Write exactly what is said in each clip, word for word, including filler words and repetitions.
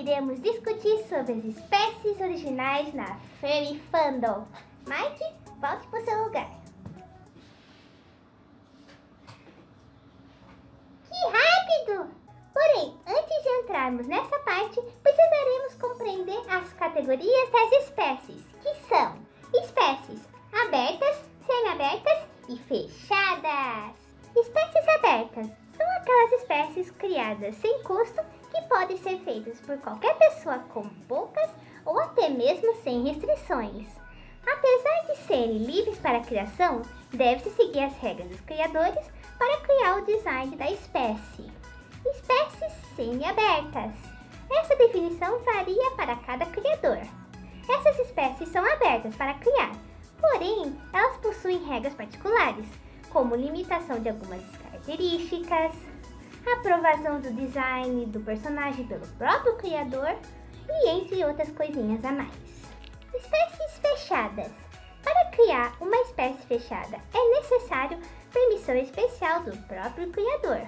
iremos discutir sobre as espécies originais na Furry Fandom. Mike, volte para o seu lugar. Que rápido! Porém, antes de entrarmos nessa parte, precisaremos compreender as categorias das espécies, que são espécies abertas, semi-abertas e fechadas. Espécies abertas são aquelas espécies criadas sem custo que podem ser feitas por qualquer pessoa com poucas ou até mesmo sem restrições. Apesar de serem livres para a criação, deve-se seguir as regras dos criadores para criar o design da espécie. Espécies semi-abertas. Essa definição varia para cada criador. Essas espécies são abertas para criar, porém elas possuem regras particulares, como limitação de algumas características, aprovação do design do personagem pelo próprio criador e entre outras coisinhas a mais. Espécies fechadas. Para criar uma espécie fechada é necessário permissão especial do próprio criador.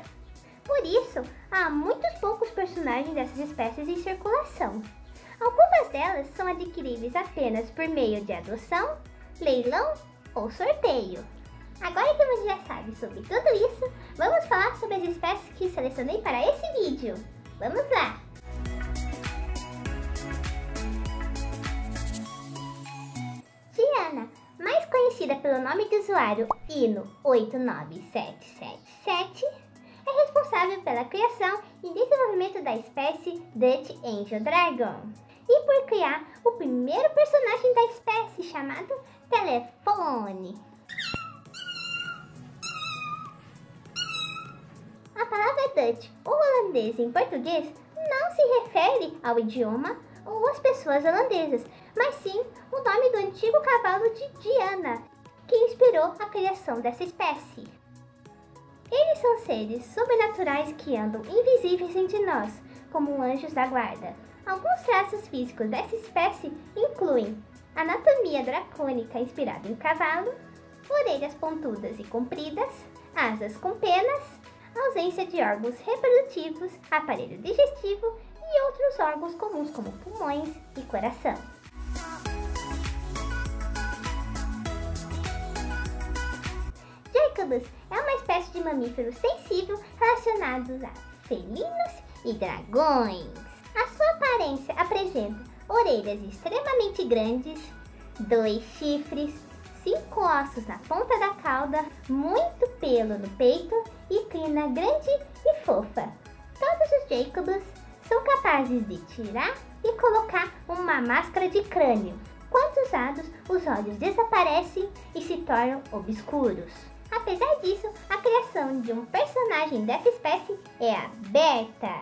Por isso, há muitos poucos personagens dessas espécies em circulação. Algumas delas são adquiríveis apenas por meio de adoção, leilão ou sorteio. Agora que você já sabe sobre tudo isso, vamos falar sobre as espécies que selecionei para esse vídeo. Vamos lá! Diana, mais conhecida pelo nome de usuário Hino oito nove sete sete sete, é responsável pela criação e desenvolvimento da espécie Dutch Angel Dragon e por criar o primeiro personagem da espécie chamado Telefone. A palavra Dutch ou holandês em português não se refere ao idioma ou às pessoas holandesas, mas sim o nome do antigo cavalo de Diana, que inspirou a criação dessa espécie. Eles são seres sobrenaturais que andam invisíveis entre nós, como anjos da guarda. Alguns traços físicos dessa espécie incluem anatomia dracônica inspirada em cavalo, orelhas pontudas e compridas, asas com penas, ausência de órgãos reprodutivos, aparelho digestivo e outros órgãos comuns como pulmões e coração. Drekkubus é uma espécie de mamífero sensível relacionado a felinos e dragões. A sua aparência apresenta orelhas extremamente grandes, dois chifres, cinco ossos na ponta da cauda, muito pelo no peito e crina grande e fofa. Todos os Drekkubus são capazes de tirar e colocar uma máscara de crânio. Quando usados, os olhos desaparecem e se tornam obscuros. Apesar disso, a criação de um personagem dessa espécie é aberta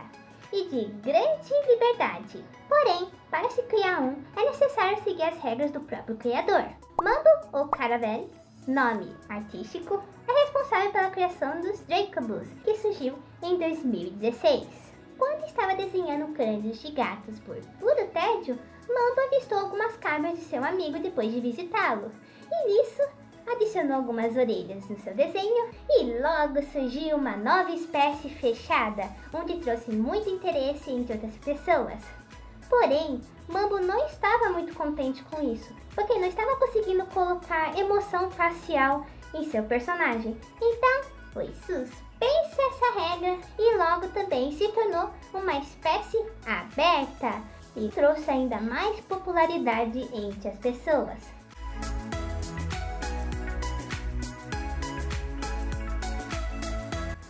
e de grande liberdade. Porém, para se criar um, é necessário seguir as regras do próprio criador. Mambo ou Caravelle, nome artístico, é responsável pela criação dos Drekkubus, que surgiu em dois mil e dezesseis. Quando estava desenhando crânios de gatos por puro tédio, Mambo avistou algumas câmeras de seu amigo depois de visitá-lo, e nisso adicionou algumas orelhas no seu desenho e logo surgiu uma nova espécie fechada, onde trouxe muito interesse entre outras pessoas. Porém, Mambo não estava muito contente com isso, porque não estava conseguindo colocar emoção facial em seu personagem. Então, foi suspensa essa regra e logo também se tornou uma espécie aberta e trouxe ainda mais popularidade entre as pessoas.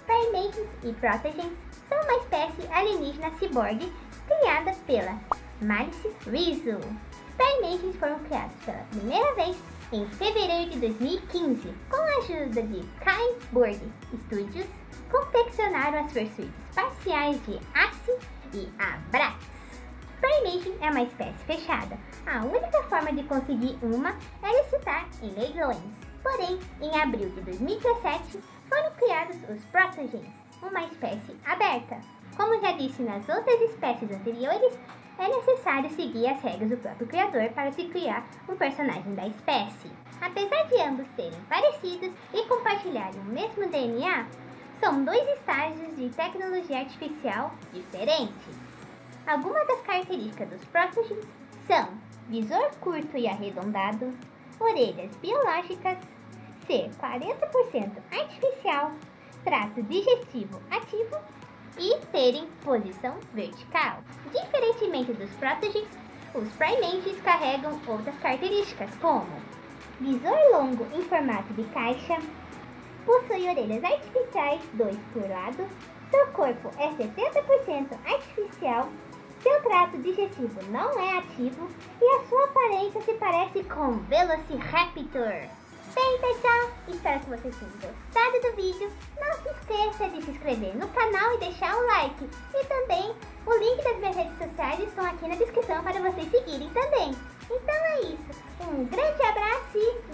Primagen e Protogen são uma espécie alienígena ciborgue criada pela Mice Rizzo. Primagen foram criados pela primeira vez em fevereiro de dois mil e quinze. Com a ajuda de Kaiborg Studios, confeccionaram as versões parciais de Ace e Abrax. Primagen é uma espécie fechada. A única forma de conseguir uma é licitar em leilões. Porém, em abril de dois mil e dezessete, foram criados os Protogen, uma espécie aberta. Como já disse nas outras espécies anteriores, é necessário seguir as regras do próprio criador para se criar um personagem da espécie. Apesar de ambos serem parecidos e compartilharem o mesmo D N A, são dois estágios de tecnologia artificial diferentes. Algumas das características dos Protogen são visor curto e arredondado, orelhas biológicas, ser quarenta por cento artificial, trato digestivo ativo e terem posição vertical. Diferentemente dos Protogens, os Primagens carregam outras características como visor longo em formato de caixa, possui orelhas artificiais, dois por lado, seu corpo é setenta por cento artificial, seu trato digestivo não é ativo e a sua aparência se parece com Velociraptor. Bem pessoal, espero que vocês tenham gostado do vídeo, não se esqueça de se inscrever no canal e deixar um like. E também, o link das minhas redes sociais estão aqui na descrição para vocês seguirem também. Então é isso, um grande abraço e...